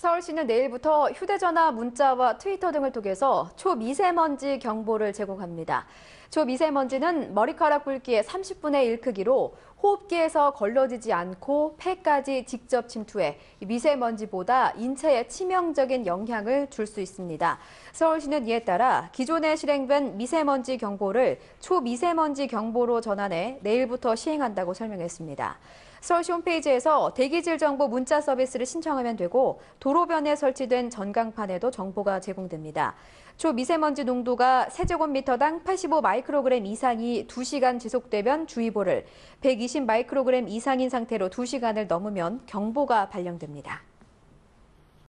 서울시는 내일부터 휴대전화, 문자와 트위터 등을 통해서 초미세먼지 경보를 제공합니다. 초미세먼지는 머리카락 굵기의 30분의 1 크기로 호흡기에서 걸러지지 않고 폐까지 직접 침투해 미세먼지보다 인체에 치명적인 영향을 줄 수 있습니다. 서울시는 이에 따라 기존에 실행된 미세먼지 경보를 초미세먼지 경보로 전환해 내일부터 시행한다고 설명했습니다. 서울시 홈페이지에서 대기질 정보 문자 서비스를 신청하면 되고 도로변에 설치된 전광판에도 정보가 제공됩니다. 초미세먼지 농도가 세제곱미터당 85 마이크로그램 이상이 2시간 지속되면 주의보를, 120 마이크로그램 이상인 상태로 2시간을 넘으면 경보가 발령됩니다.